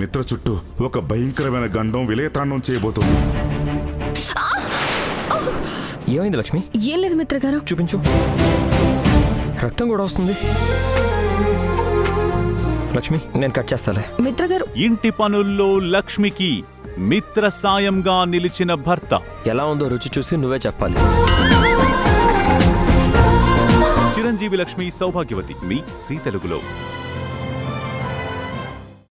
మిత్ర చుట్టూ ఒక భయంకరమైన గండం విలేతాండం చేయబోతుంది. ఏమైంది లక్ష్మి? ఏం లేదు మిత్ర గారు. చూపించు. రక్తం కూడా వస్తుంది. లక్ష్మి నేను కట్ చేస్తాలే. మిత్ర గారు ఇంటి పనుల్లో లక్ష్మికి మిత్ర సాయంగా నిలిచిన భర్త. ఎలా ఉందో రుచి చూసి నువ్వే చెప్పాలి. చిరంజీవి లక్ష్మి సౌభాగ్యవతి మీ సీ తెలుగులో.